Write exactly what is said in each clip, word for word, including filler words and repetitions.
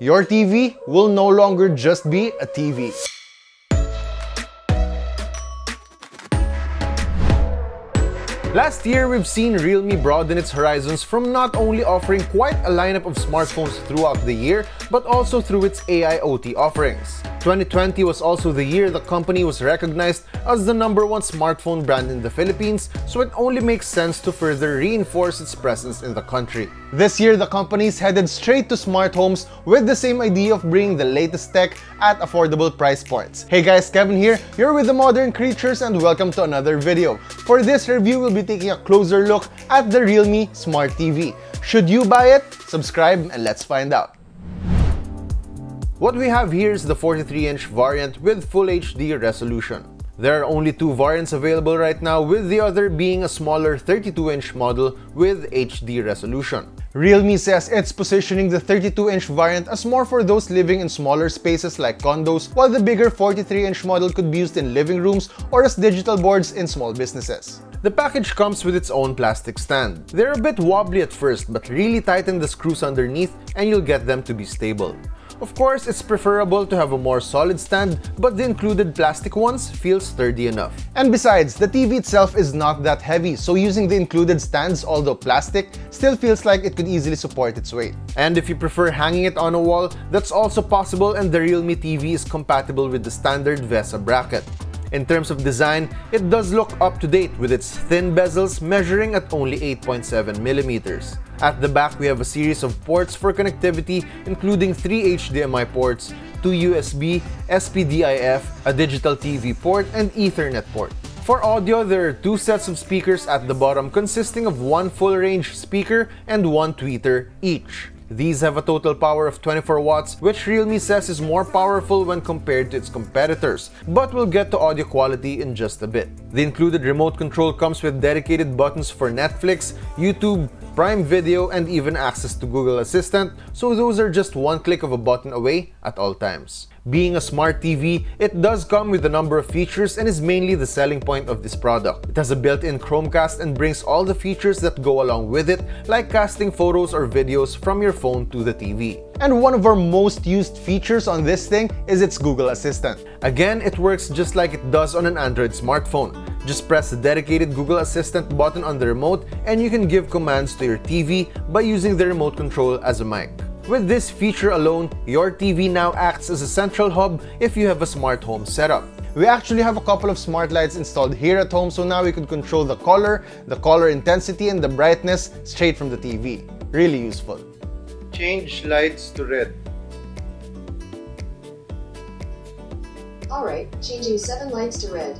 your T V will no longer just be a T V. Last year, we've seen Realme broaden its horizons from not only offering quite a lineup of smartphones throughout the year, but also through its A I O T offerings. twenty twenty was also the year the company was recognized as the number one smartphone brand in the Philippines, so it only makes sense to further reinforce its presence in the country. This year, the company's headed straight to smart homes with the same idea of bringing the latest tech at affordable price points. Hey guys, Kevin here, you're with the Modern Creatures and welcome to another video. For this review, we'll be taking a closer look at the Realme Smart T V. Should you buy it? Subscribe and let's find out. What we have here is the forty-three inch variant with Full H D resolution. There are only two variants available right now, with the other being a smaller thirty-two inch model with H D resolution. Realme says it's positioning the thirty-two inch variant as more for those living in smaller spaces like condos, while the bigger forty-three inch model could be used in living rooms or as digital boards in small businesses. The package comes with its own plastic stand. They're a bit wobbly at first, but really tighten the screws underneath and you'll get them to be stable. Of course, it's preferable to have a more solid stand, but the included plastic ones feel sturdy enough. And besides, the T V itself is not that heavy, so using the included stands, although plastic, still feels like it could easily support its weight. And if you prefer hanging it on a wall, that's also possible, and the Realme T V is compatible with the standard VESA bracket. In terms of design, it does look up to date with its thin bezels measuring at only eight point seven millimeters. At the back, we have a series of ports for connectivity including three H D M I ports, two U S B, S P D I F, a digital T V port, and Ethernet port. For audio, there are two sets of speakers at the bottom consisting of one full-range speaker and one tweeter each. These have a total power of twenty-four watts, which Realme says is more powerful when compared to its competitors, but we'll get to audio quality in just a bit. The included remote control comes with dedicated buttons for Netflix, YouTube, Prime Video, and even access to Google Assistant, so those are just one click of a button away at all times. Being a smart T V, it does come with a number of features and is mainly the selling point of this product. It has a built-in Chromecast and brings all the features that go along with it, like casting photos or videos from your phone to the T V. And one of our most used features on this thing is its Google Assistant. Again, it works just like it does on an Android smartphone. Just press the dedicated Google Assistant button on the remote and you can give commands to your T V by using the remote control as a mic. With this feature alone, your T V now acts as a central hub if you have a smart home setup. We actually have a couple of smart lights installed here at home, so now we can control the color, the color intensity, and the brightness straight from the T V. Really useful. Change lights to red. Alright, changing seven lights to red.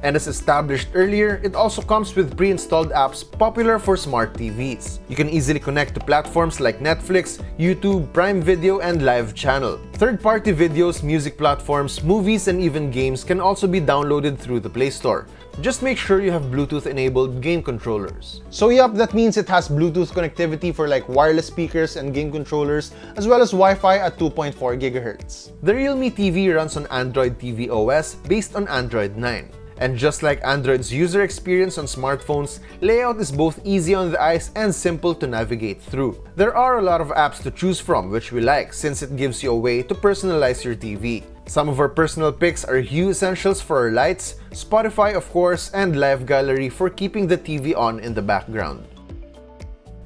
And as established earlier, it also comes with pre-installed apps popular for smart T Vs. You can easily connect to platforms like Netflix, YouTube, Prime Video, and Live Channel. Third-party videos, music platforms, movies, and even games can also be downloaded through the Play Store. Just make sure you have Bluetooth-enabled game controllers. So yup, that means it has Bluetooth connectivity for like wireless speakers and game controllers, as well as Wi-Fi at two point four gigahertz. The Realme T V runs on Android T V O S based on Android nine. And just like Android's user experience on smartphones, layout is both easy on the eyes and simple to navigate through. There are a lot of apps to choose from, which we like since it gives you a way to personalize your T V. Some of our personal picks are Hue Essentials for our lights, Spotify of course, and Live Gallery for keeping the T V on in the background.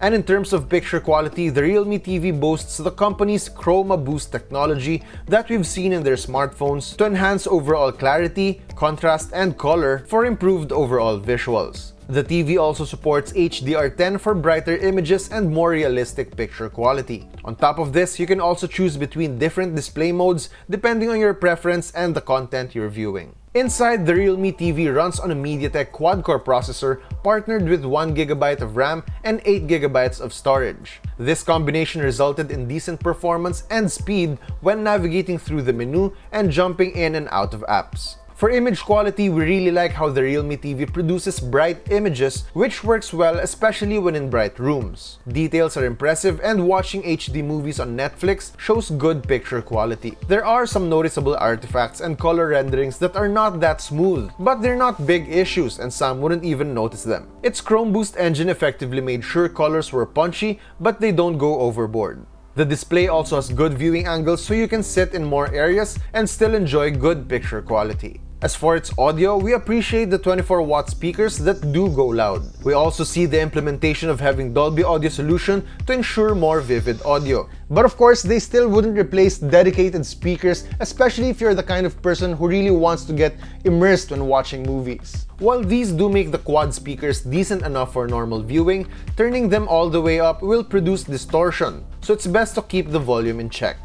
And in terms of picture quality, the Realme T V boasts the company's Chroma Boost technology that we've seen in their smartphones to enhance overall clarity, contrast, and color for improved overall visuals. The T V also supports H D R ten for brighter images and more realistic picture quality. On top of this, you can also choose between different display modes depending on your preference and the content you're viewing. Inside, the Realme T V runs on a MediaTek quad-core processor partnered with one gigabyte of RAM and eight gigabytes of storage. This combination resulted in decent performance and speed when navigating through the menu and jumping in and out of apps. For image quality, we really like how the Realme T V produces bright images, which works well especially when in bright rooms. Details are impressive and watching H D movies on Netflix shows good picture quality. There are some noticeable artifacts and color renderings that are not that smooth, but they're not big issues and some wouldn't even notice them. Its Chrome Boost engine effectively made sure colors were punchy, but they don't go overboard. The display also has good viewing angles so you can sit in more areas and still enjoy good picture quality. As for its audio, we appreciate the twenty-four watt speakers that do go loud. We also see the implementation of having Dolby audio solution to ensure more vivid audio. But of course, they still wouldn't replace dedicated speakers, especially if you're the kind of person who really wants to get immersed when watching movies. While these do make the quad speakers decent enough for normal viewing, turning them all the way up will produce distortion, so it's best to keep the volume in check.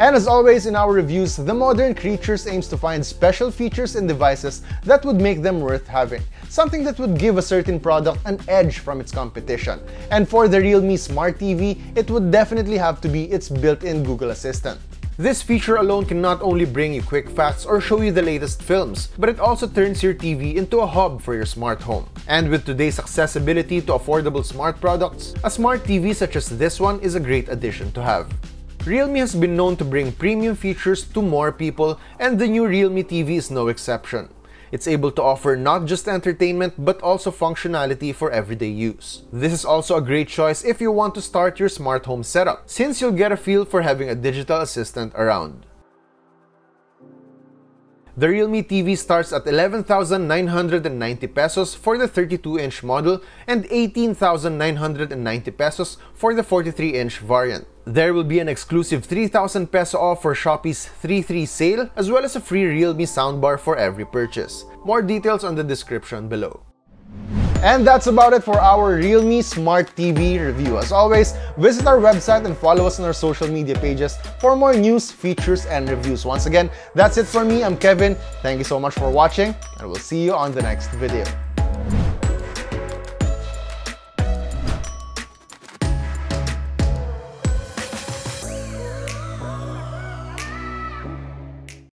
And as always in our reviews, the Modern Creatures aims to find special features in devices that would make them worth having, something that would give a certain product an edge from its competition. And for the Realme Smart T V, it would definitely have to be its built-in Google Assistant. This feature alone can not only bring you quick facts or show you the latest films, but it also turns your T V into a hub for your smart home. And with today's accessibility to affordable smart products, a smart T V such as this one is a great addition to have. Realme has been known to bring premium features to more people, and the new Realme T V is no exception. It's able to offer not just entertainment but also functionality for everyday use. This is also a great choice if you want to start your smart home setup, since you'll get a feel for having a digital assistant around. The Realme T V starts at eleven thousand nine hundred ninety pesos for the thirty-two inch model and eighteen thousand nine hundred ninety pesos for the forty-three inch variant. There will be an exclusive three thousand peso off for Shopee's three three sale, as well as a free Realme soundbar for every purchase. More details on the description below. And that's about it for our Realme Smart T V review. As always, visit our website and follow us on our social media pages for more news, features, and reviews. Once again, that's it for me. I'm Kevin. Thank you so much for watching, and we'll see you on the next video.